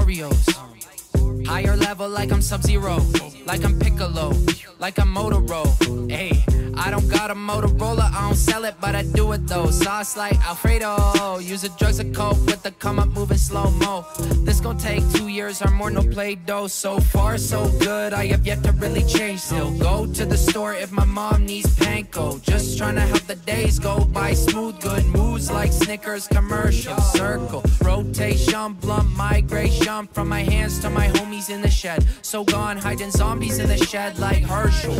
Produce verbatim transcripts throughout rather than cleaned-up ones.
Oreos. Higher level like I'm Sub-Zero, like I'm Piccolo, like I'm Motorola. Hey, I don't got a Motorola, I don't sell it, but I do it though. Sauce like Alfredo, use the drugs to cope with the come up moving slow-mo. This gon' take two years or more, no Play-Doh. So far so good, I have yet to really change. Still go to the store if my mom needs panko. Just tryna help the days go by smooth. Good moves like Snickers commercial. Circle, rotation, blunt migration. From my hands to my homies in the shed. So gone, hiding zombies in the shed like Herschel.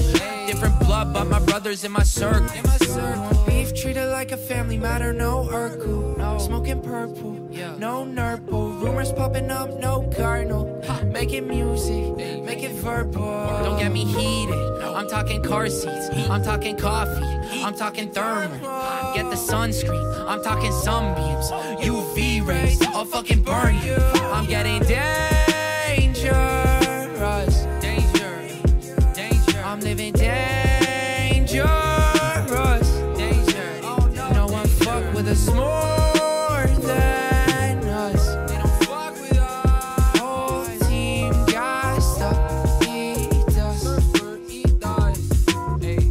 Different blood, but my brother in my circle. In my circle. Beef treated like a family matter, no Urkel. No. Smoking purple, yeah. No NERPL. Rumors popping up, no Cardinal. Ha. Making music, hey. Make it verbal. Don't get me heated. No. I'm talking car seats, heat. I'm talking coffee, heat. I'm talking thermal. Verbal. Get the sunscreen, I'm talking sunbeams. Oh. U V rays, I'll fucking burn you. I'm getting dangerous. Danger, danger. I'm living dangerous. It's more than us. They don't fuck with us. Whole team gassed up, eat us, eat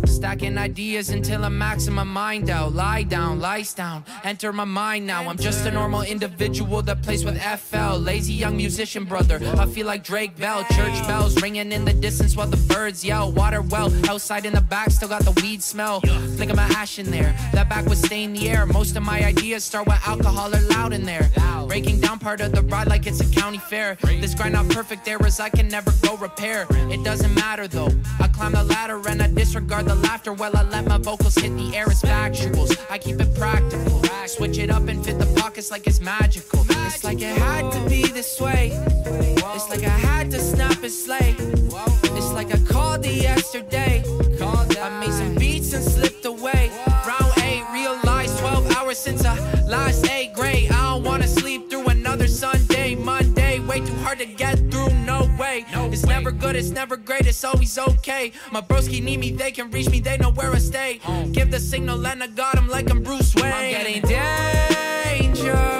us. Stacking ideas until I'm maxing my mind out. Lie down, lights down, enter my mind now. I'm just a normal individual that plays with F L. Lazy young musician brother, I feel like Drake Bell. Church bells ringing in the distance while the birds yell. Water well, outside in the back, still got the weed smell. Flicking my ash in there, that back was stained the air. Most of my ideas start with alcohol or loud in there. Breaking down part of the ride like it's a county fair. This grind not perfect, errors I can never go repair. It doesn't matter though, I climb the ladder and I disregard the laughter. Well, I let my vocals hit the air, it's factuals, I keep it practical. Switch it up and fit the pockets like it's magical. It's like it had to be this way. It's like I had to snap and slay. It's like I called it yesterday. I made some beats and slipped away. Round eight, realized twelve hours since I lost eighth grade. I don't wanna sleep through another Sunday. Monday, way too hard to get through, no way. It's never good, it's never great, it's always okay. My broski need me, they can reach me, they know where I stay. Give the signal and I got him like I'm Bruce Wayne. I'm getting dangerous.